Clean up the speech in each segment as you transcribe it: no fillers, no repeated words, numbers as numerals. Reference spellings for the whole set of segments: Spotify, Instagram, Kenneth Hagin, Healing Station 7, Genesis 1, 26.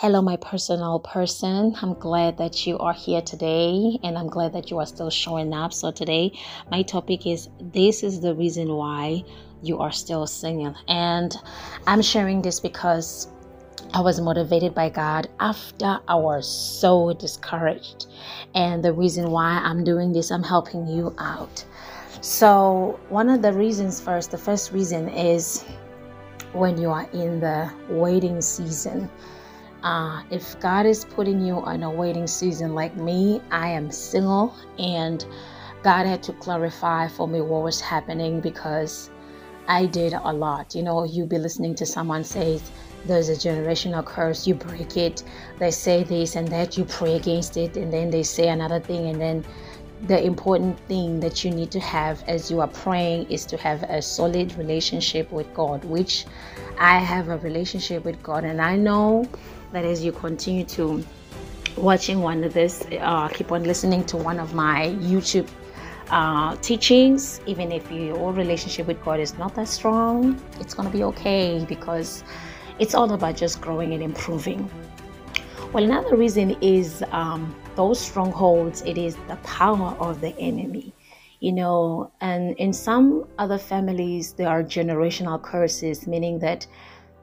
Hello, my personal person. I'm glad that you are here today, and I'm glad that you are still showing up. So today, my topic is, this is the reason why you are still singing. And I'm sharing this because I was motivated by God after I was so discouraged. And the reason why I'm doing this, I'm helping you out. So one of the reasons first, the first reason is when you are in the waiting season. If God is putting you on a waiting season, like me, I am single, and God had to clarify for me what was happening because I did a lot. You know, you be listening to someone say, there's a generational curse, you break it. They say this and that, you pray against it, and then they say another thing, and then the important thing that you need to have as you are praying is to have a solid relationship with God, which I have a relationship with God, and I know that as you continue to watching one of this, keep on listening to one of my YouTube teachings, even if your relationship with God is not that strong, it's going to be okay, because it's all about just growing and improving. Well, another reason is those strongholds, it is the power of the enemy. You know, and in some other families, there are generational curses, meaning that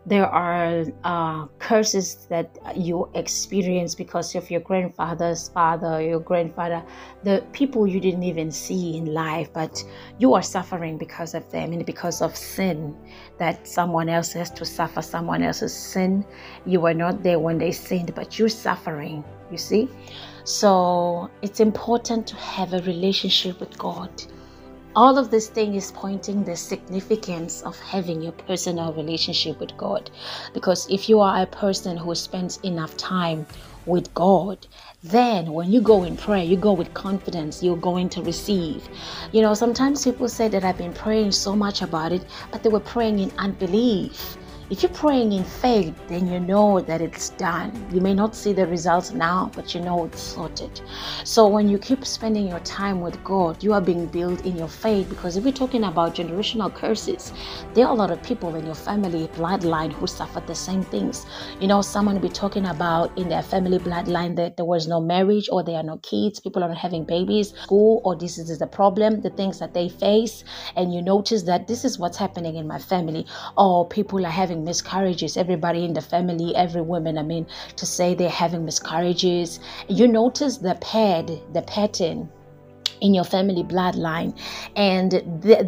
there are curses that you experience because of your grandfather's father, your grandfather, the people you didn't even see in life, but you are suffering because of them, and because of sin that someone else has to suffer, someone else's sin. You were not there when they sinned, but you're suffering, you see. So it's important to have a relationship with God. All of this thing is pointing the significance of having your personal relationship with God. Because if you are a person who spends enough time with God, then when you go in prayer, you go with confidence, you're going to receive. You know, sometimes people say that I've been praying so much about it, but they were praying in unbelief. If you're praying in faith, then you know that it's done. You may not see the results now, but you know it's sorted. So when you keep spending your time with God, you are being built in your faith. Because if we're talking about generational curses, there are a lot of people in your family bloodline who suffered the same things. You know, someone will be talking about in their family bloodline that there was no marriage, or there are no kids, people are not having babies, school, or this is the problem, the things that they face. And you notice that this is what's happening in my family. Or people are having miscarriages, everybody in the family, every woman, I mean, to say they're having miscarriages. You notice the pattern in your family bloodline, and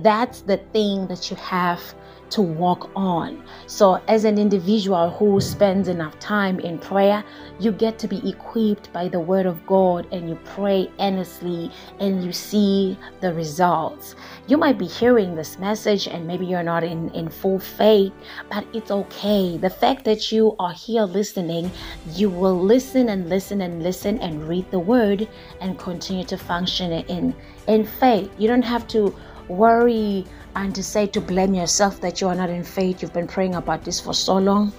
that's the thing that you have to walk on. So as an individual who spends enough time in prayer, you get to be equipped by the word of God, and you pray earnestly and you see the results. You might be hearing this message and maybe you're not in full faith, but it's okay. The fact that you are here listening, you will listen and listen and listen and read the word and continue to function in faith. You don't have to worry and to say, to blame yourself that you are not in faith. You've been praying about this for so long.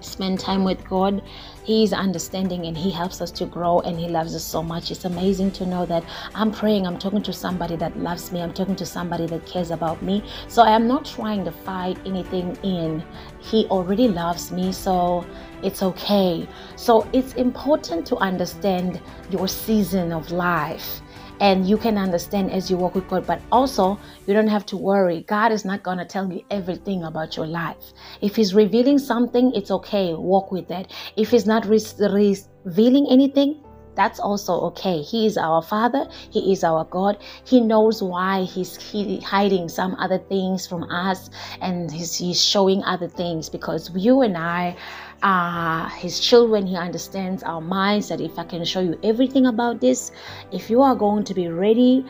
Spend time with God. He is understanding, and He helps us to grow, and He loves us so much. It's amazing to know that I'm praying, I'm talking to somebody that loves me, I'm talking to somebody that cares about me. So I am not trying to fight anything in. He already loves me, so it's okay. So it's important to understand your season of life. And you can understand as you walk with God, but also you don't have to worry. God is not going to tell you everything about your life. If He's revealing something, it's okay. Walk with that. If He's not revealing anything, that's also okay. He is our Father. He is our God. He knows why He's hiding some other things from us, and He's showing other things, because you and I are His children. He understands our minds, that if I can show you everything about this, if you are going to be ready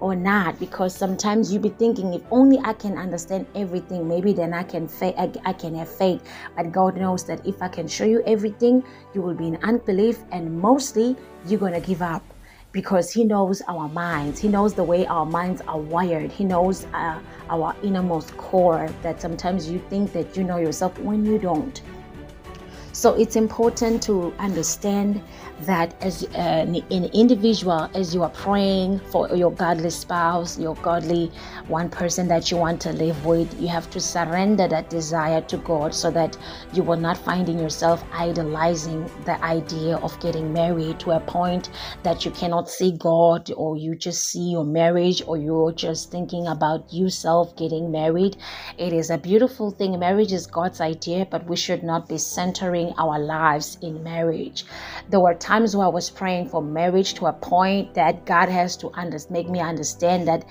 or not, because sometimes you be thinking, if only I can understand everything, maybe then I can have faith. But God knows that if I can show you everything, you will be in unbelief, and mostly you're gonna give up, because He knows our minds. He knows the way our minds are wired. He knows our innermost core, that sometimes you think that you know yourself when you don't. So it's important to understand that as an individual, as you are praying for your godly spouse, your godly one person that you want to live with, you have to surrender that desire to God so that you will not find in yourself idolizing the idea of getting married to a point that you cannot see God, or you just see your marriage, or you're just thinking about yourself getting married. It is a beautiful thing. Marriage is God's idea, but we should not be centering our lives in marriage. There were times where I was praying for marriage to a point that God has to make me understand that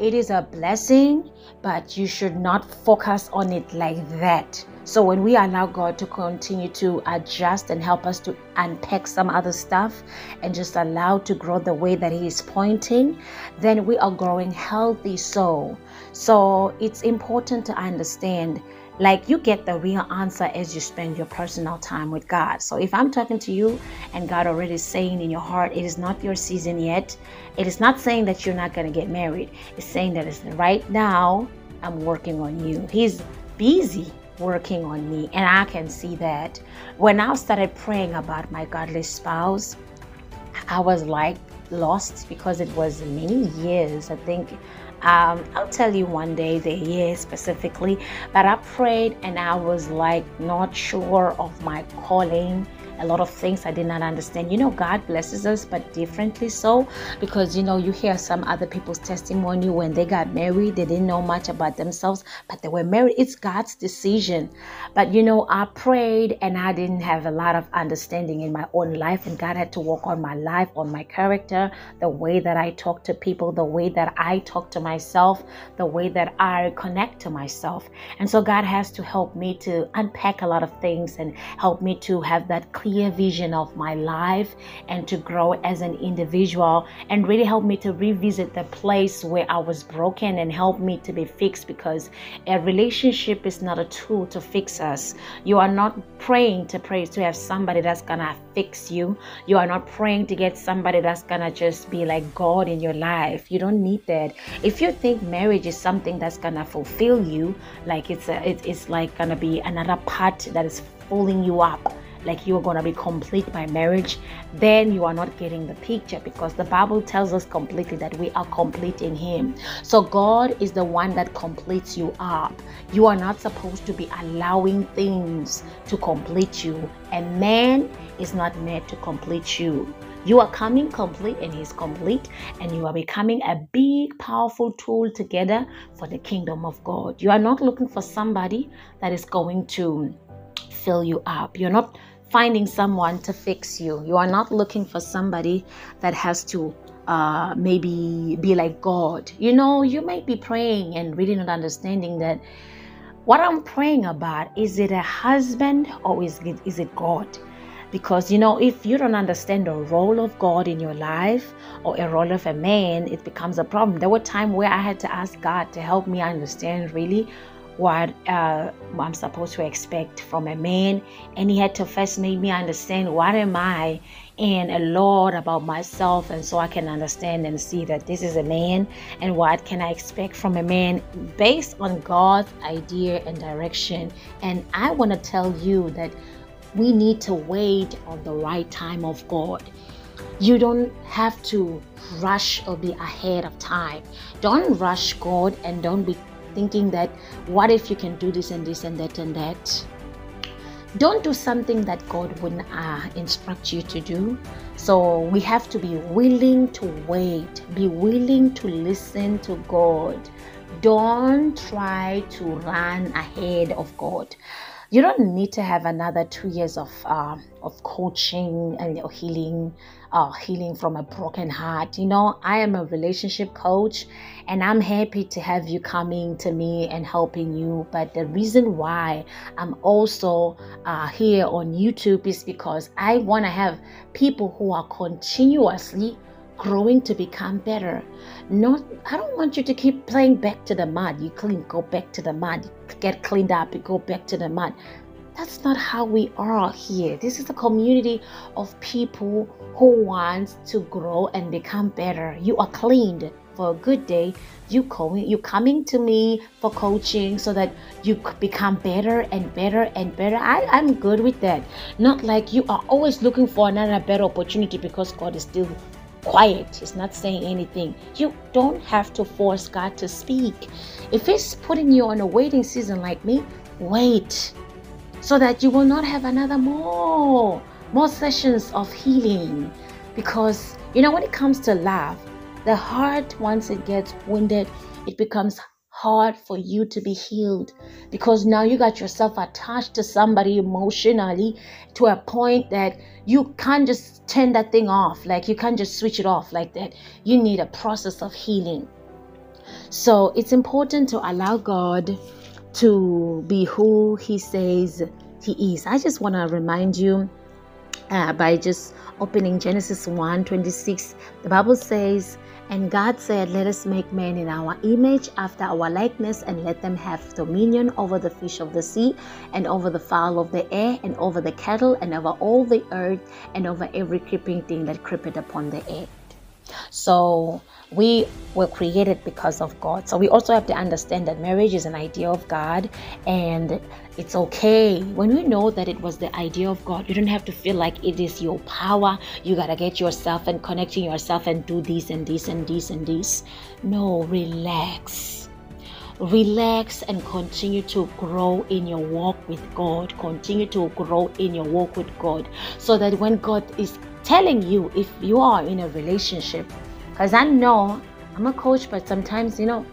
it is a blessing, but you should not focus on it like that. So when we allow God to continue to adjust and help us to unpack some other stuff and just allow to grow the way that He is pointing, then we are growing healthy soul. So it's important to understand, like, you get the real answer as you spend your personal time with God. So if I'm talking to you and God already saying in your heart, it is not your season yet, it is not saying that you're not going to get married. It's saying that it's right now I'm working on you. He's busy working on me, and I can see that. When I started praying about my godly spouse, I was like lost, because it was many years. I think I'll tell you one day the year specifically, but I prayed and I was like not sure of my calling. A lot of things I did not understand. You know, God blesses us, but differently so, because, you know, you hear some other people's testimony when they got married, they didn't know much about themselves, but they were married. It's God's decision. But, you know, I prayed and I didn't have a lot of understanding in my own life, and God had to work on my life, on my character, the way that I talk to people, the way that I talk to myself, the way that I connect to myself. And so God has to help me to unpack a lot of things and help me to have that clear vision of my life and to grow as an individual, and really help me to revisit the place where I was broken and help me to be fixed, because a relationship is not a tool to fix us. You are not praying to have somebody that's gonna fix you. You are not praying to get somebody that's gonna just be like God in your life. You don't need that. If you think marriage is something that's gonna fulfill you, like it's like gonna be another part that is filling you up, like you are going to be complete by marriage, then you are not getting the picture, because the Bible tells us completely that we are complete in Him. So God is the one that completes you up. You are not supposed to be allowing things to complete you. A man is not made to complete you. You are coming complete, and He's complete, and you are becoming a big, powerful tool together for the kingdom of God. You are not looking for somebody that is going to fill you up. You're not finding someone to fix you. You are not looking for somebody that has to maybe be like God. You know, you might be praying and really not understanding that what I'm praying about, is it a husband or is it God? Because, you know, if you don't understand the role of God in your life or a role of a man, it becomes a problem. There were times where I had to ask God to help me understand really what I'm supposed to expect from a man, and He had to first make me understand what am I and a lot about myself, and so I can understand and see that this is a man, and what can I expect from a man based on God's idea and direction. And I want to tell you that we need to wait on the right time of God. You don't have to rush or be ahead of time. Don't rush God, and don't be thinking that what if you can do this and this and that and that. Don't do something that God wouldn't instruct you to do. So we have to be willing to wait, be willing to listen to God. Don't try to run ahead of God. You don't need to have another 2 years of coaching and healing from a broken heart. You know, I am a relationship coach, and I'm happy to have you coming to me and helping you. But the reason why I'm also here on YouTube is because I want to have people who are continuously growing to become better. I don't want you to keep playing back to the mud. You clean, go back to the mud. You get cleaned up, you go back to the mud. That's not how we are here. This is a community of people who wants to grow and become better. You are cleaned. for a good day, you coming to me for coaching so that you become better and better and better. I'm good with that. Not like you are always looking for another better opportunity because God is still quiet. He's not saying anything. You don't have to force God to speak. If He's putting you on a waiting season like me, wait, so that you will not have another more sessions of healing. Because, you know, when it comes to love, the heart, once it gets wounded, it becomes hard for you to be healed, because now you got yourself attached to somebody emotionally to a point that you can't just turn that thing off. Like, you can't just switch it off like that. You need a process of healing. So it's important to allow God to be who He says He is. I just want to remind you by just opening Genesis 1, 26, the Bible says, "And God said, let us make man in our image, after our likeness, and let them have dominion over the fish of the sea, and over the fowl of the air, and over the cattle, and over all the earth, and over every creeping thing that creepeth upon the earth." So we were created because of God. So we also have to understand that marriage is an idea of God, and it's okay when we know that it was the idea of God. You don't have to feel like it is your power. You gotta get yourself and connecting yourself and do this and this and this and this. No, relax and continue to grow in your walk with God. Continue to grow in your walk with God, so that when God is telling you, if you are in a relationship, because I know I'm a coach, but sometimes, you know,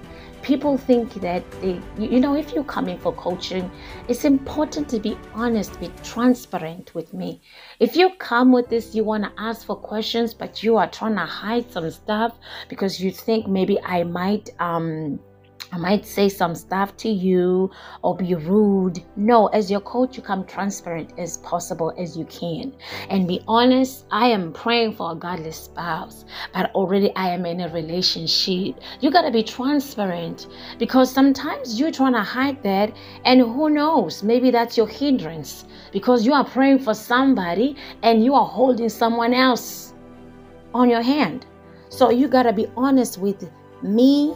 people think that they, you know, if you come in for coaching, it's important to be honest, be transparent with me. If you come with this, you want to ask for questions, but you are trying to hide some stuff because you think maybe I might say some stuff to you or be rude. No, as your coach, you come transparent as possible as you can. And be honest, I am praying for a godly spouse, but already I am in a relationship. You got to be transparent, because sometimes you're trying to hide that. And who knows, maybe that's your hindrance, because you are praying for somebody and you are holding someone else on your hand. So you got to be honest with me.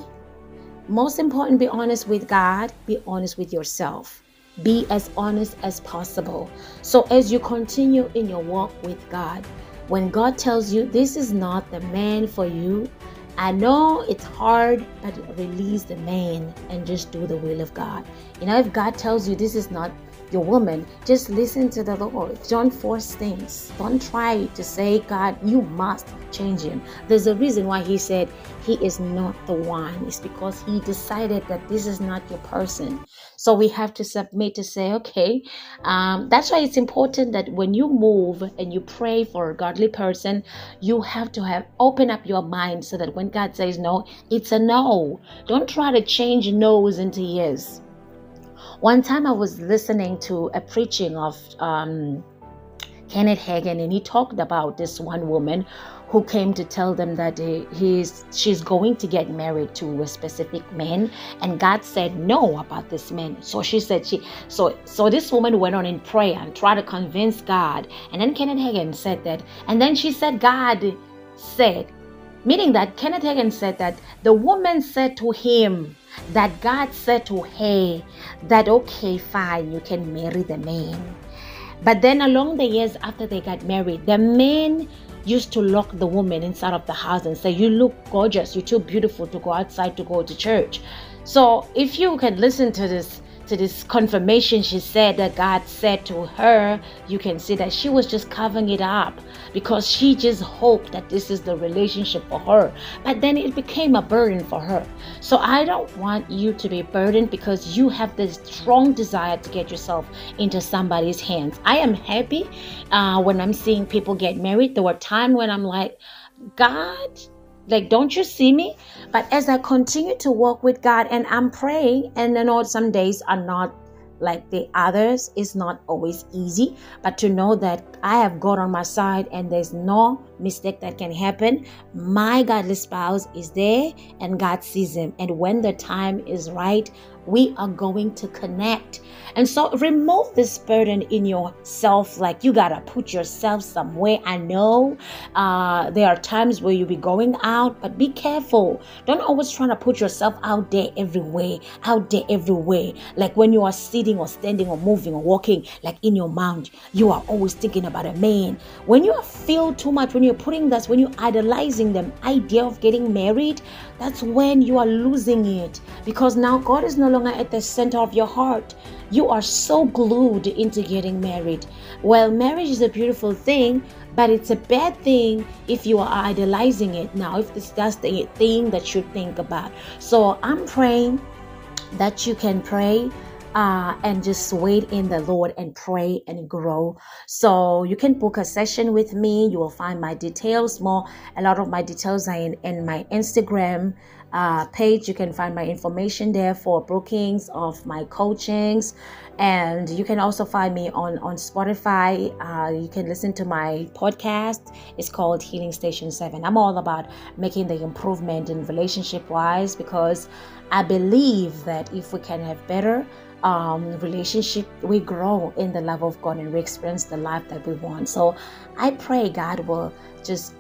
Most important, be honest with God, be honest with yourself. Be as honest as possible. So as you continue in your walk with God, when God tells you this is not the man for you, I know it's hard, but release the man and just do the will of God. You know, if God tells you this is not your woman, just listen to the Lord. Don't force things. Don't try to say, God, you must change him. There's a reason why He said he is not the one. It's because He decided that this is not your person. So we have to submit to say, okay, that's why it's important that when you move and you pray for a godly person, you have to have open up your mind, so that when God says no, it's a no. Don't try to change no's into yes. One time I was listening to a preaching of Kenneth Hagin, and he talked about this one woman who came to tell them that she's going to get married to a specific man, and God said no about this man. So she said so this woman went on in prayer and tried to convince God, and then Kenneth Hagin said that, and then she said God said, meaning that Kenneth Hagin said that the woman said to him that God said to her that, okay, fine, you can marry the man. But then along the years after they got married, the man used to lock the woman inside of the house and say, you look gorgeous, you're too beautiful to go outside to go to church. So if you can listen to this confirmation she said that God said to her, you can see that she was just covering it up because she just hoped that this is the relationship for her. But then it became a burden for her. So I don't want you to be burdened because you have this strong desire to get yourself into somebody's hands. I am happy when I'm seeing people get married. There were times when I'm like, God, like, don't you see me? But as I continue to walk with God and I'm praying, and I know some days are not like the others, it's not always easy, but to know that I have God on my side and there's no mistake that can happen. My godly spouse is there and God sees him. And when the time is right, we are going to connect. And so remove this burden in yourself, like you got to put yourself somewhere. I know there are times where you'll be going out, but be careful. Don't always try to put yourself out there everywhere. Like when you are sitting or standing or moving or walking, like in your mind, you are always thinking about a man. When you feel too much, when you're putting this, when you're idolizing the idea of getting married, that's when you are losing it, because now God is no longer at the center of your heart. You are so glued into getting married. Well, marriage is a beautiful thing, but it's a bad thing if you are idolizing it now, if that's the thing that you think about. So I'm praying that you can pray and just wait in the Lord and pray and grow. So you can book a session with me. You will find my details more. A lot of my details are in my Instagram page. You can find my information there for bookings of my coachings. And you can also find me on Spotify. You can listen to my podcast. It's called Healing Station 7. I'm all about making the improvement in relationship-wise, because I believe that if we can have better relationship, we grow in the love of God and we experience the life that we want. So I pray God will just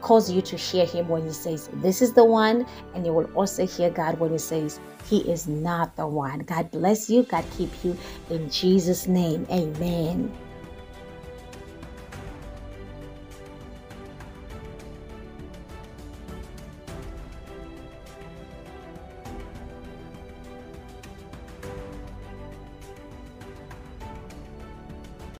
cause you to hear him when he says this is the one, and you will also hear God when he says he is not the one. God bless you. God keep you. In Jesus' name, amen.